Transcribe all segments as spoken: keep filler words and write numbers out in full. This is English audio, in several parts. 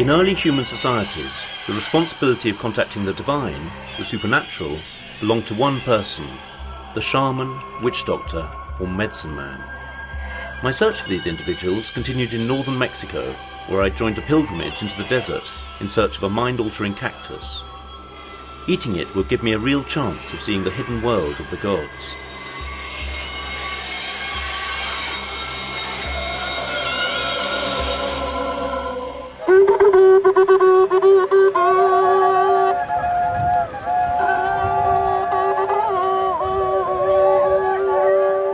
In early human societies, the responsibility of contacting the divine, the supernatural, belonged to one person, the shaman, witch doctor, or medicine man. My search for these individuals continued in northern Mexico, where I joined a pilgrimage into the desert in search of a mind-altering cactus. Eating it would give me a real chance of seeing the hidden world of the gods.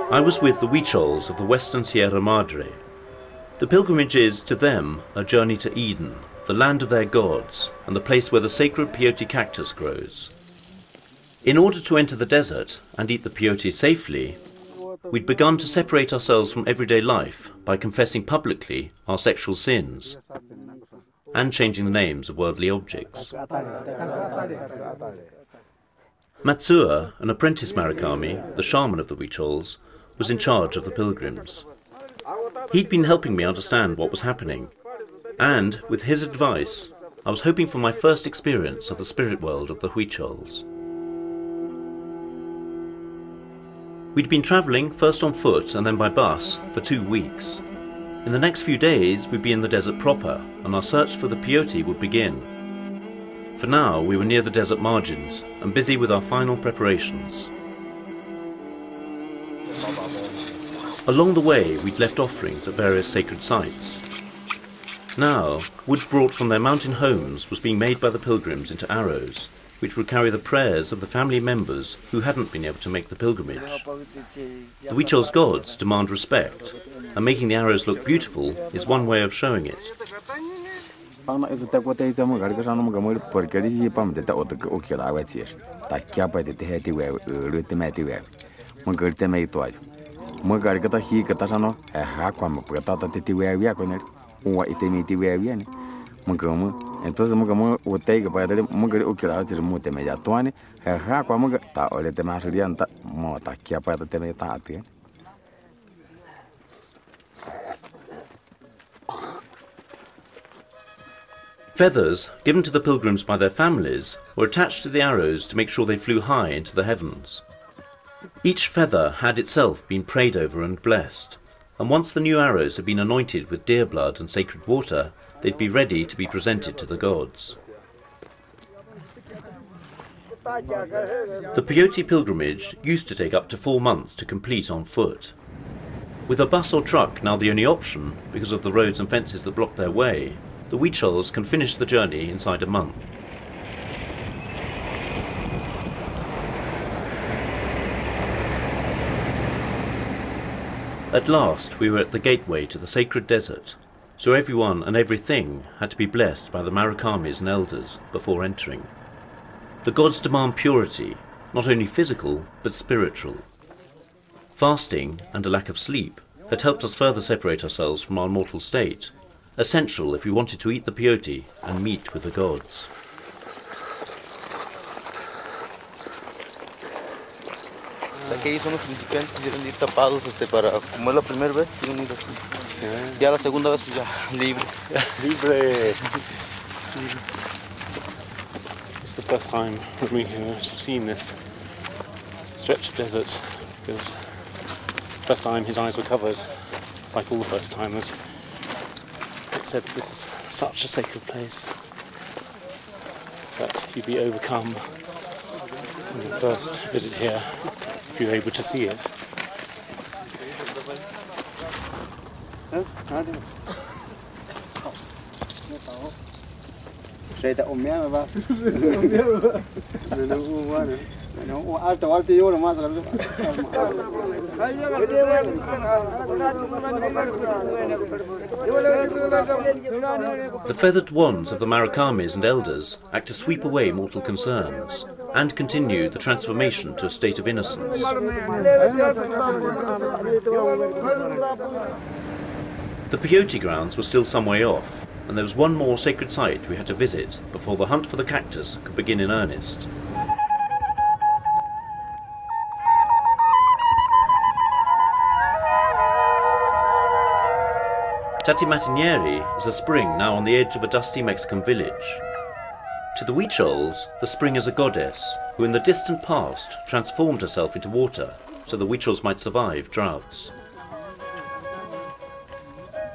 I was with the Huichols of the Western Sierra Madre. The pilgrimage is, to them, a journey to Eden, the land of their gods, and the place where the sacred peyote cactus grows. In order to enter the desert and eat the peyote safely, we'd begun to separate ourselves from everyday life by confessing publicly our sexual sins and changing the names of worldly objects. Matsua, an apprentice marakame, the shaman of the Huichols, was in charge of the pilgrims. He'd been helping me understand what was happening, and with his advice, I was hoping for my first experience of the spirit world of the Huichols. We'd been travelling first on foot and then by bus for two weeks. In the next few days we'd be in the desert proper, and our search for the peyote would begin. For now we were near the desert margins and busy with our final preparations. Along the way, we'd left offerings at various sacred sites. Now, wood brought from their mountain homes was being made by the pilgrims into arrows, which would carry the prayers of the family members who hadn't been able to make the pilgrimage. The Huichol's gods demand respect, and making the arrows look beautiful is one way of showing it. Feathers, given to the pilgrims by their families, were attached to the arrows to make sure they flew high into the heavens. Each feather had itself been prayed over and blessed, and once the new arrows had been anointed with deer blood and sacred water, they'd be ready to be presented to the gods. The peyote pilgrimage used to take up to four months to complete on foot. With a bus or truck now the only option, because of the roads and fences that block their way, the Huichols can finish the journey inside a month. At last we were at the gateway to the sacred desert, so everyone and everything had to be blessed by the marakames and elders before entering. The gods demand purity, not only physical but spiritual. Fasting and a lack of sleep had helped us further separate ourselves from our mortal state, essential if we wanted to eat the peyote and meet with the gods. Aquí son los principiantes y deben ir tapados este, para, como es la primera vez, deben ir así. Ya la segunda vez, pues ya, libre. Libre! It's the first time that we've seen this stretch of desert, because the first time his eyes were covered, like all the first timers. It said this is such a sacred place that you'd be overcome on your first visit here, if you're able to see it. The feathered wands of the marakames and elders act to sweep away mortal concerns and continue the transformation to a state of innocence. The peyote grounds were still some way off, and there was one more sacred site we had to visit before the hunt for the cactus could begin in earnest. Tati Matinieri is a spring now on the edge of a dusty Mexican village. To the Huichols, the spring is a goddess who in the distant past transformed herself into water so the Huichols might survive droughts.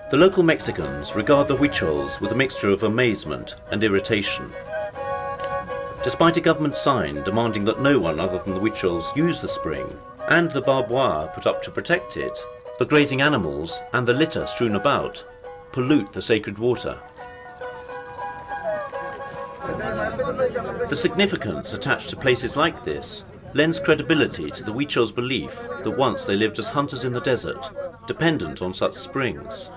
The local Mexicans regard the Huichols with a mixture of amazement and irritation. Despite a government sign demanding that no one other than the Huichols use the spring, and the barbed wire put up to protect it, the grazing animals and the litter strewn about pollute the sacred water. The significance attached to places like this lends credibility to the Huichols' belief that once they lived as hunters in the desert, dependent on such springs.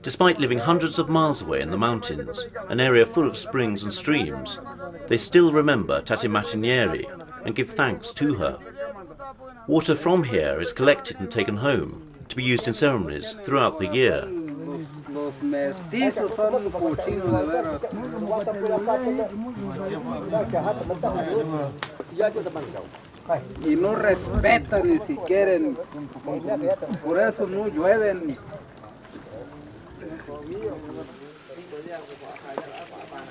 Despite living hundreds of miles away in the mountains, an area full of springs and streams, they still remember Tati Matinieri and give thanks to her. Water from here is collected and taken home to be used in ceremonies throughout the year.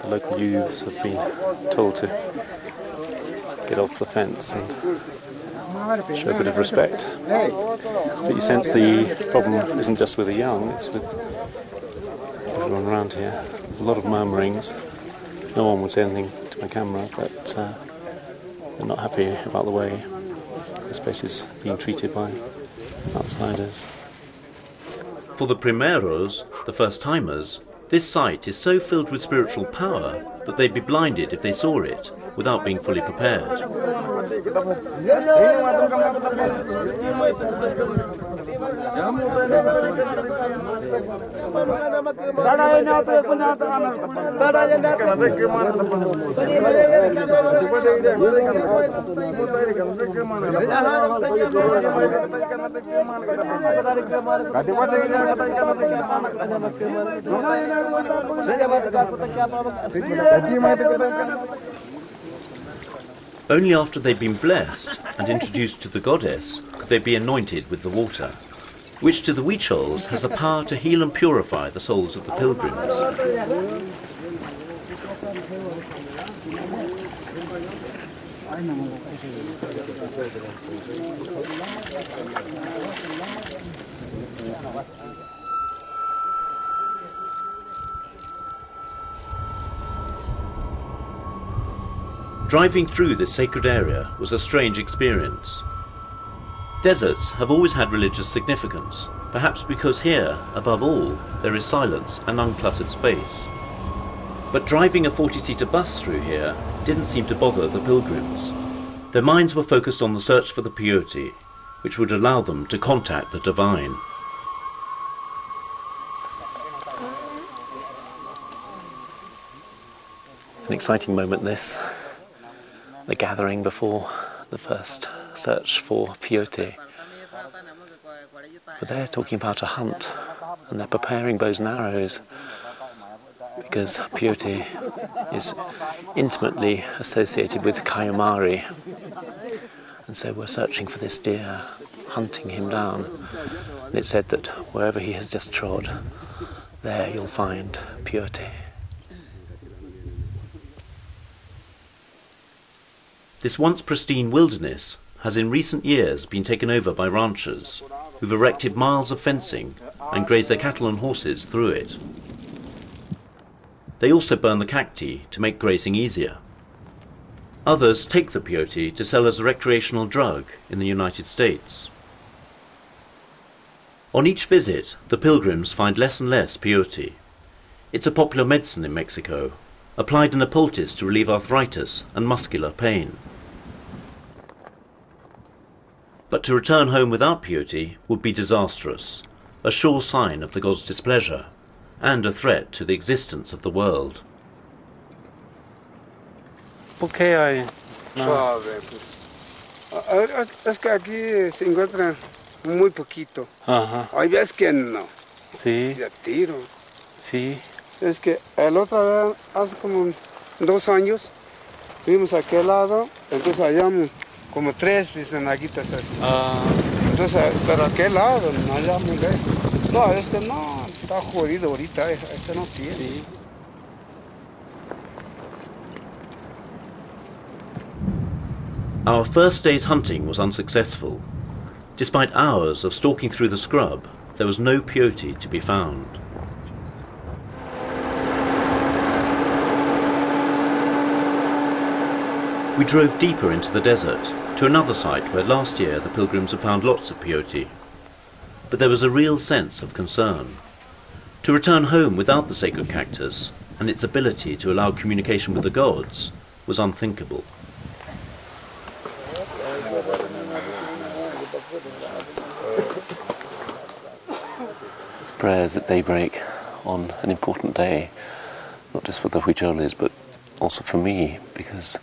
The local youths have been told to get off the fence and show a bit of respect. But you sense the problem isn't just with the young, it's with everyone around here. There's a lot of murmurings. No one would say anything to my camera, but uh, they're not happy about the way this place is being treated by outsiders. For the primeros, the first-timers, this site is so filled with spiritual power that they'd be blinded if they saw it without being fully prepared. Only after they'd been blessed and introduced to the goddess could they be anointed with the water, which to the Huichols has the power to heal and purify the souls of the pilgrims. Driving through this sacred area was a strange experience. Deserts have always had religious significance, perhaps because here, above all, there is silence and uncluttered space. But driving a forty-seater bus through here didn't seem to bother the pilgrims. Their minds were focused on the search for the peyote, which would allow them to contact the divine. An exciting moment, this. The gathering before the first search for peyote. But they're talking about a hunt, and they're preparing bows and arrows, because peyote is intimately associated with Kauyumari. And so we're searching for this deer, hunting him down. And it said that wherever he has just trod, there you'll find peyote. This once pristine wilderness has in recent years been taken over by ranchers who've erected miles of fencing and graze their cattle and horses through it. They also burn the cacti to make grazing easier. Others take the peyote to sell as a recreational drug in the United States. On each visit, the pilgrims find less and less peyote. It's a popular medicine in Mexico, applied in a poultice to relieve arthritis and muscular pain. But to return home without peyote would be disastrous, a sure sign of the god's displeasure, and a threat to the existence of the world. ¿Por qué hay? No. Es que aquí se encuentra muy poquito. Ajá. Hay veces que no. Sí. De tiro. Sí. Es que el otro vez, hace como dos años, fuimos a aquel lado, entonces hallamos como tres biznaguitas así. Ah. Entonces, pero aquel lado, no hallamos de esto. No, este no. está jodido ahorita, este no tiene. Sí. Our first day's hunting was unsuccessful. Despite hours of stalking through the scrub, there was no peyote to be found. We drove deeper into the desert, to another site where last year the pilgrims had found lots of peyote. But there was a real sense of concern. To return home without the sacred cactus and its ability to allow communication with the gods was unthinkable. Prayers at daybreak on an important day, not just for the Huicholis but also for me, because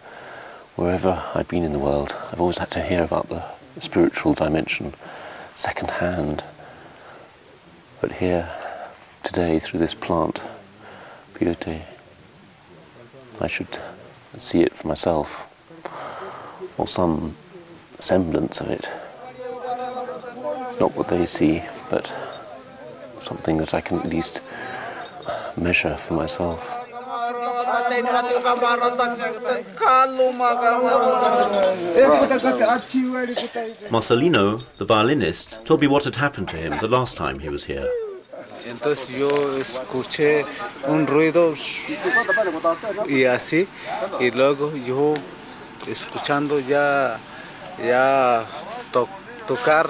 wherever I've been in the world, I've always had to hear about the spiritual dimension secondhand. But here, today, through this plant, peyote, I should see it for myself, or some semblance of it. Not what they see, but something that I can at least measure for myself. Marcelino, the violinist, told me what had happened to him the last time he was here. Entonces yo escuché un ruido y así, y luego yo escuchando ya ya to, tocar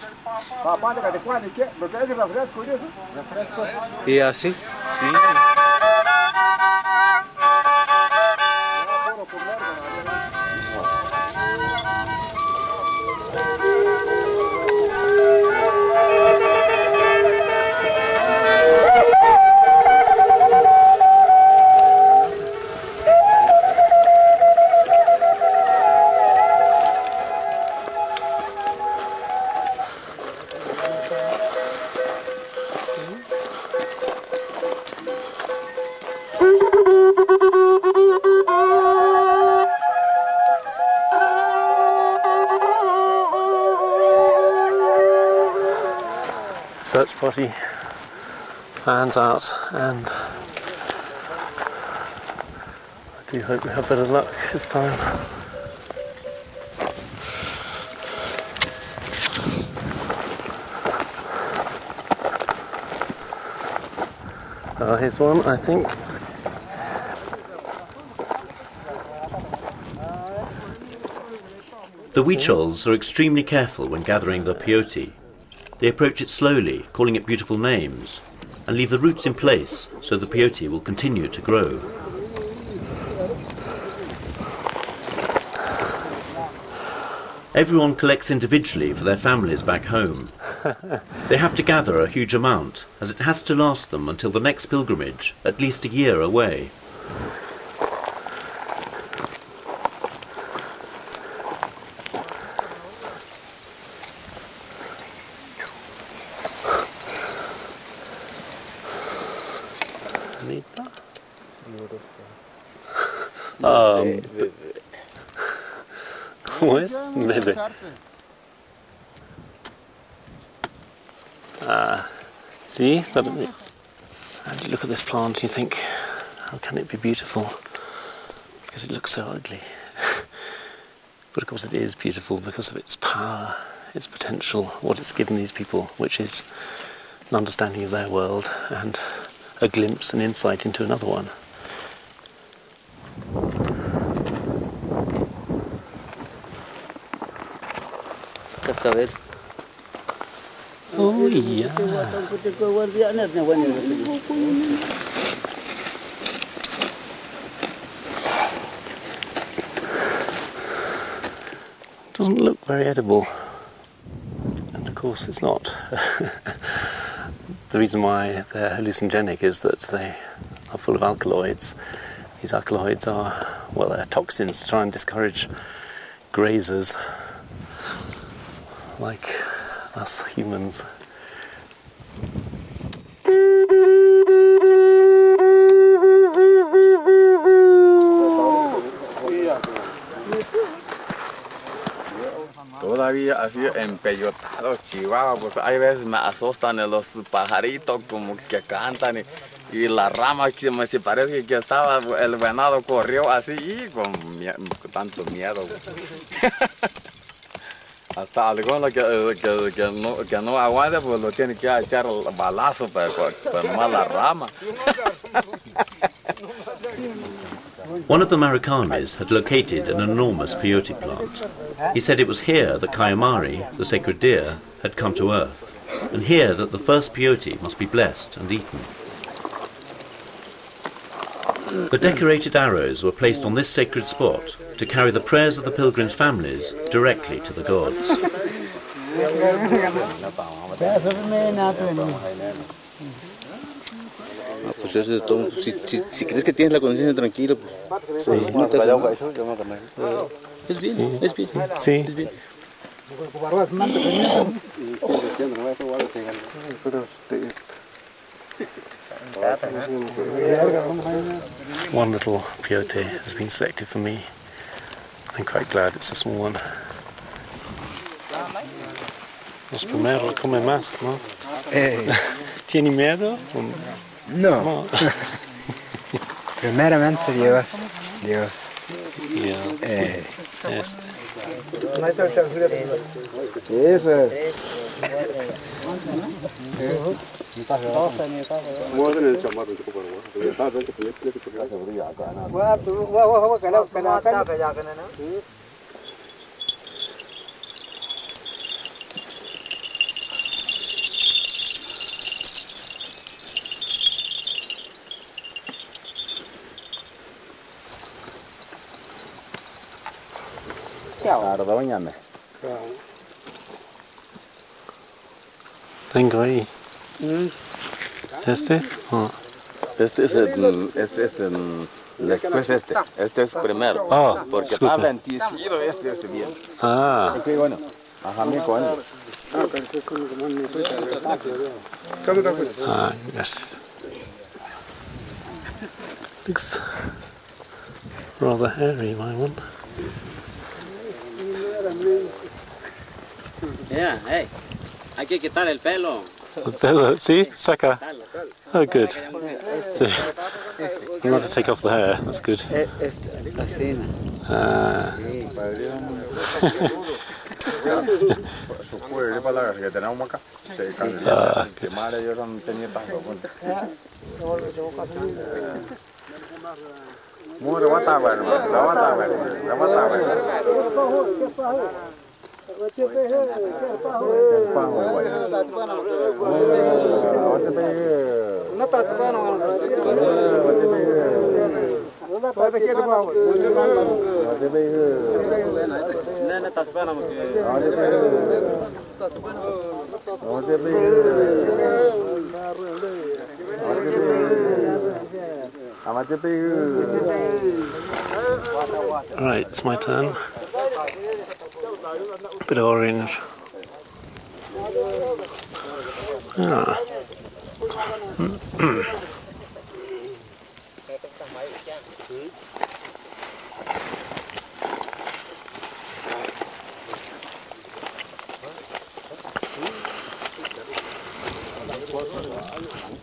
y así. Sí. Search party, fans out, and I do hope we have better luck this time. Uh, here's one, I think. The Huichols are extremely careful when gathering the peyote. They approach it slowly, calling it beautiful names, and leave the roots in place so the peyote will continue to grow. Everyone collects individually for their families back home. They have to gather a huge amount, as it has to last them until the next pilgrimage, at least a year away. Um, ¿Cómo es? Bebe. Ah, see? But, and you look at this plant and you think, how can it be beautiful? Because it looks so ugly. But of course it is beautiful because of its power, its potential, what it's given these people, which is an understanding of their world and a glimpse and insight into another one. Cascabel. Oh yeah. Doesn't look very edible, and of course it's not. The reason why they're hallucinogenic is that they are full of alkaloids. These alkaloids are, well, they're toxins to try and discourage grazers like us humans. así empeyotado, chivado, pues hay veces me asustan los pajaritos como que cantan y, y la rama que me si parece que estaba, el venado corrió así y con, con tanto miedo. Hasta alguno que, que, que, no, que no aguante, pues lo tiene que echar balazo, pero, pero más la rama. One of the marakames had located an enormous peyote plant. He said it was here that Kauyumari, the sacred deer, had come to earth, and here that the first peyote must be blessed and eaten. The decorated arrows were placed on this sacred spot to carry the prayers of the pilgrims' families directly to the gods. One little peyote has been selected for me. I'm quite glad it's a small one. Los primeros comen más, ¿no? ¿Tiene miedo? No. Primeramente Dios. Dios. Este. Tengo ahí. ¿Este? Oh. Este es el, este es el, después este, este es primero, oh, porque super. Está bendecido este, este bien. Ah. Ok, bueno, ajá, mi con él. Ah, yes. Looks rather hairy, my one. Yeah, hey, hay que quitar el pelo. See, saca. Oh, good. So, you want to take off the hair, that's good. Ah. Ah, good. Right, it's my turn. A bit of orange. Ah.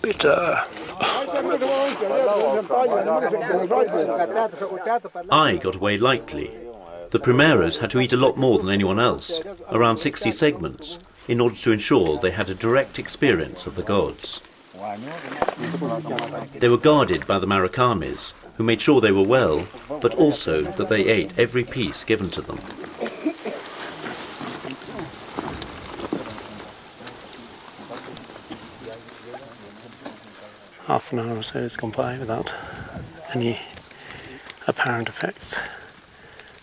Bitter. I got away lightly. The primeros had to eat a lot more than anyone else, around sixty segments, in order to ensure they had a direct experience of the gods. They were guarded by the marakames, who made sure they were well, but also that they ate every piece given to them. Half an hour or so has gone by without any apparent effects.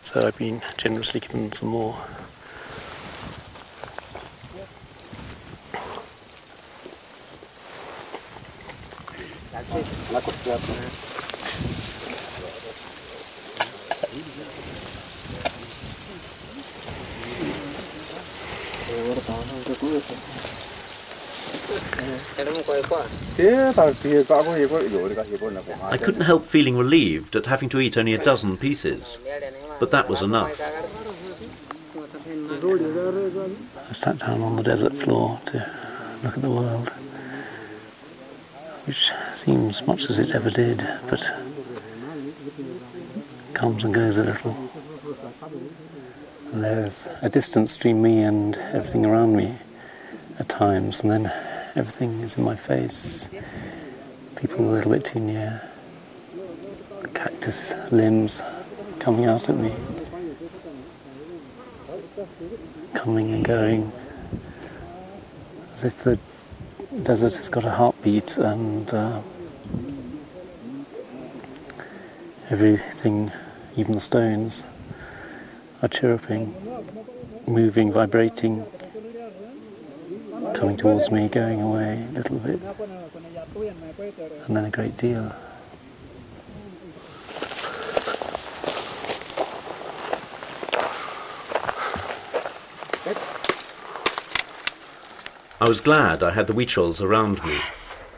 So I've been generously given some more. I couldn't help feeling relieved at having to eat only a dozen pieces, but that was enough. I sat down on the desert floor to look at the world, which seems much as it ever did, but comes and goes a little. And there's a distance between me and everything around me at times, and then everything is in my face. People a little bit too near. The cactus limbs coming out at me. Coming and going. As if the desert has got a heartbeat, and uh, everything, even the stones, are chirruping, moving, vibrating, coming towards me, going away a little bit, and then a great deal. I was glad I had the Huichols around me.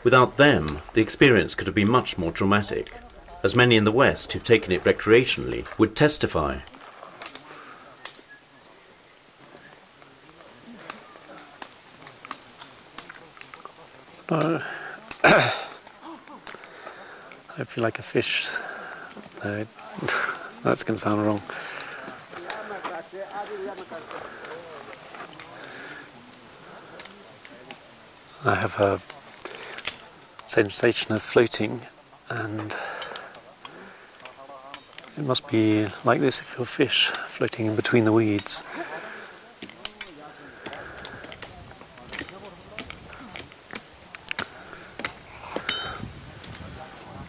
Without them, the experience could have been much more traumatic, as many in the West who've taken it recreationally would testify. Uh, I feel like a fish. No, it, that's going to sound wrong. I have a sensation of floating, and it must be like this if you're a fish floating in between the weeds.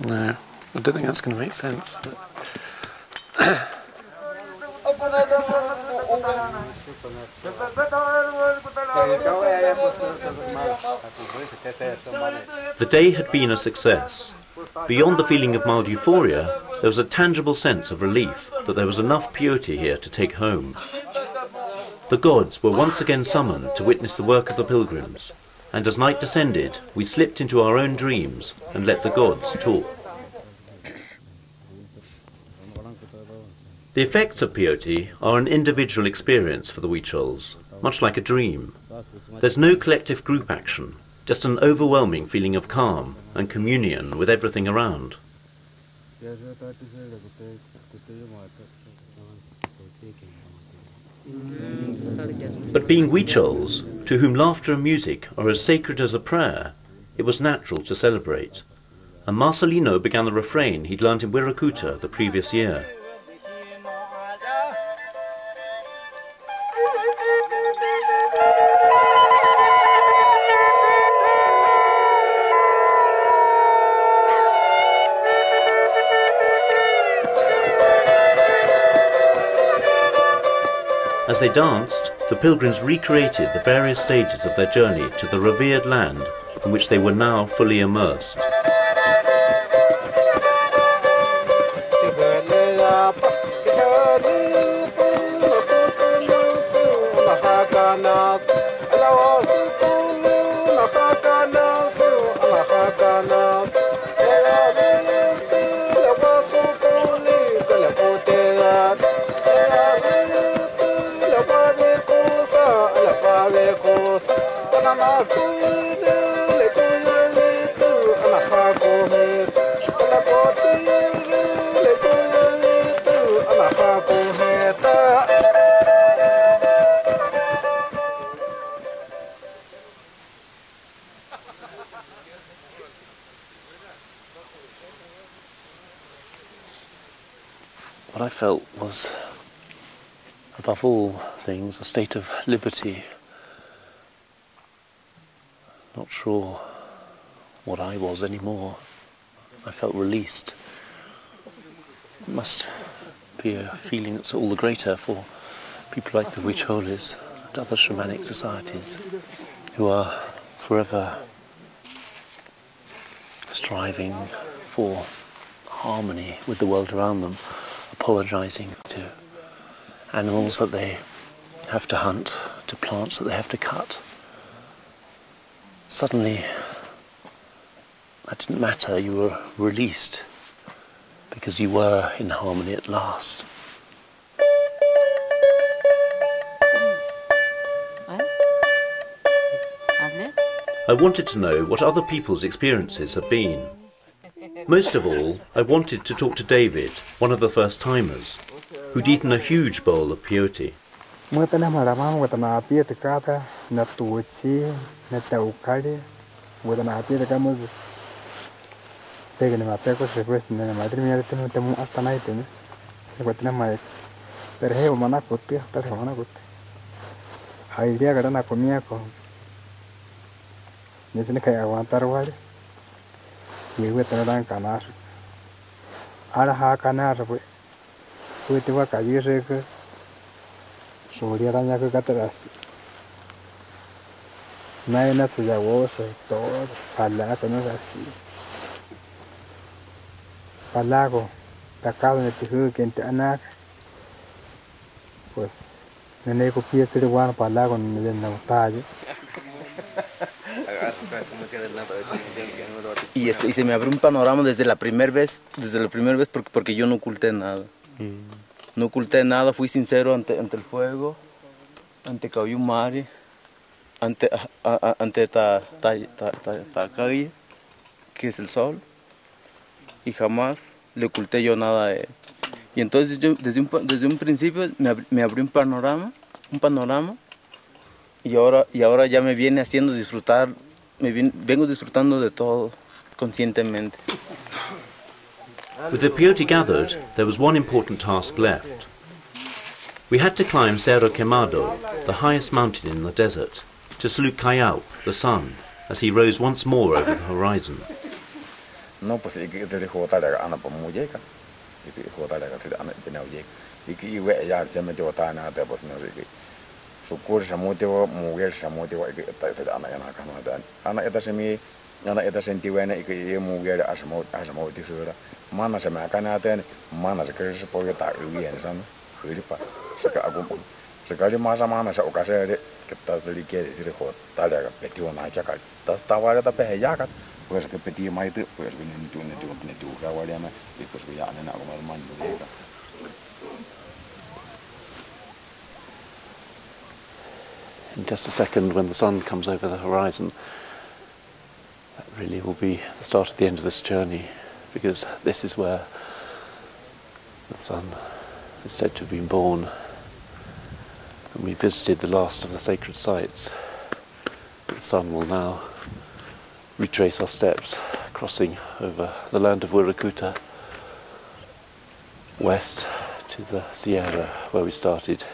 No, I don't think that's going to make sense. The day had been a success. Beyond the feeling of mild euphoria, there was a tangible sense of relief that there was enough peyote here to take home. The gods were once again summoned to witness the work of the pilgrims, and as night descended, we slipped into our own dreams and let the gods talk. The effects of peyote are an individual experience for the Huichols, much like a dream. There's no collective group action, just an overwhelming feeling of calm and communion with everything around. But being Huichols, to whom laughter and music are as sacred as a prayer, it was natural to celebrate. And Marcelino began the refrain he'd learned in Wirikuta the previous year. As they danced, the pilgrims recreated the various stages of their journey to the revered land in which they were now fully immersed. What I felt was, above all things, a state of liberty. Not sure what I was anymore. I felt released. It must be a feeling that's all the greater for people like the Huichols and other shamanic societies, who are forever striving for harmony with the world around them, apologising to animals that they have to hunt, to plants that they have to cut. Suddenly, that didn't matter, you were released, because you were in harmony at last. I wanted to know what other people's experiences have been. Most of all, I wanted to talk to David, one of the first-timers, who'd eaten a huge bowl of peyote. Y, este, y se me abrió un panorama desde la primera vez, desde la primera vez porque, porque yo no oculté nada. Mm. No oculté nada, fui sincero ante, ante el fuego, ante Kauyumari, ante, a, a, ante ta, ta, ta, ta, ta calle, que es el sol, y jamás le oculté yo nada a él. Y entonces yo desde un, desde un principio me, ab, me abrió un panorama, un panorama, y ahora, y ahora ya me viene haciendo disfrutar, me viene, vengo disfrutando de todo, conscientemente. With the peyote gathered, there was one important task left. We had to climb Cerro Quemado, the highest mountain in the desert, to salute Kaiou, the sun, as he rose once more over the horizon. No, pues, desde Jotalaga, Ana Pamuyeca, y Jotalaga, Ana Penaoyeca, y que iba a hallar, se metió a Tana, pues, no sé qué. In just a second, when the sun comes over the horizon, that really will be the start of the end of this journey, because this is where the sun is said to have been born. And we visited the last of the sacred sites. The sun will now retrace our steps, crossing over the land of Wirikuta, west to the Sierra where we started.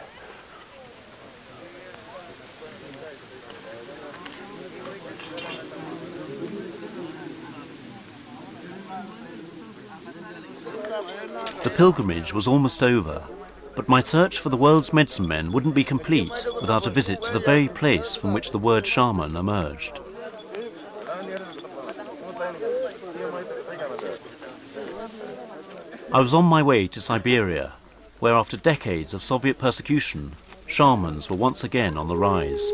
The pilgrimage was almost over, but my search for the world's medicine men wouldn't be complete without a visit to the very place from which the word shaman emerged. I was on my way to Siberia, where after decades of Soviet persecution, shamans were once again on the rise.